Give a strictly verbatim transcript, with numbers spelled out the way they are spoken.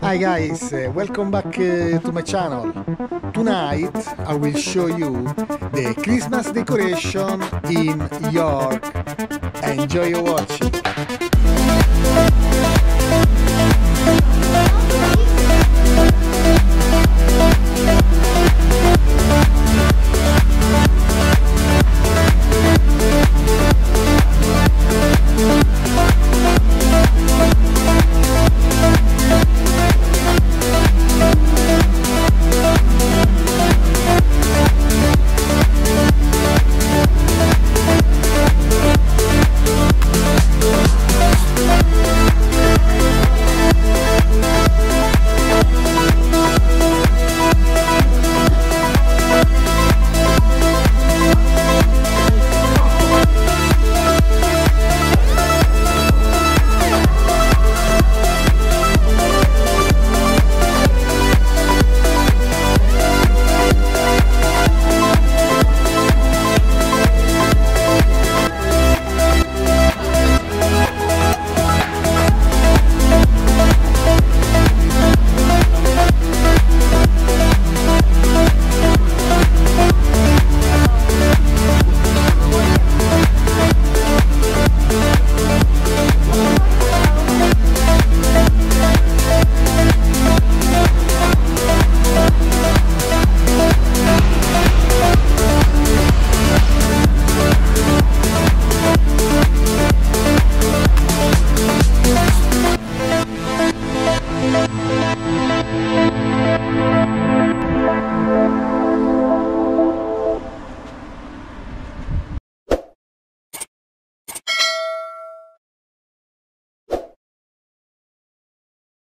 Hi guys, uh, welcome back uh, to my channel. Tonight I will show you the Christmas decoration in York. Enjoy your watching.